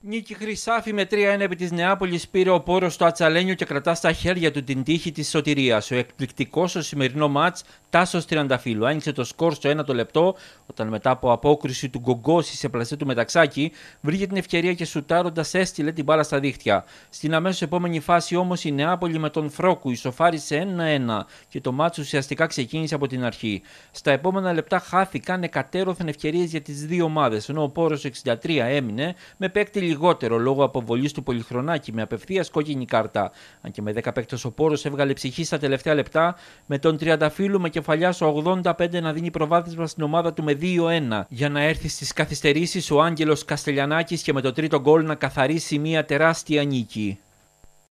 Νίκη Χρυσάφη με 3-1 επί της Νεάπολης πήρε ο Πόρος στο Ατσαλένιο και κρατά στα χέρια του την τύχη της σωτηρίας. Ο εκπληκτικός στο σημερινό μάτς Τάσος Τριανταφίλου άνοιξε το σκορ στο 1 λεπτό, όταν μετά από απόκριση του Γκογκώση σε πλασέ του Μεταξάκη βρήκε την ευκαιρία και σουτάροντας έστειλε την μπάλα στα δίχτυα. Στην αμέσως επόμενη φάση όμως η Νεάπολη με τον Φρόκου ισοφάρισε 1-1 και το μάτς ουσιαστικά ξεκίνησε από την αρχή. Στα επόμενα λεπτά χάθηκαν εκατέρωθεν ευκαιρίες για τις δύο ομάδες, ενώ ο Πόρος 63 έμεινε με παίκτη λιγότερο λόγω αποβολής του Πολυχρονάκη με απευθείας κόκκινη κάρτα. Αν και με 10 παίκτες ο Πόρος έβγαλε ψυχή στα τελευταία λεπτά, με τον Τριανταφίλου με κεφαλιά στο 85 να δίνει προβάδισμα στην ομάδα του με 2-1. Για να έρθει στις καθυστερήσεις ο Άγγελος Καστελιανάκης και με το τρίτο γκολ να καθαρίσει μια τεράστια νίκη.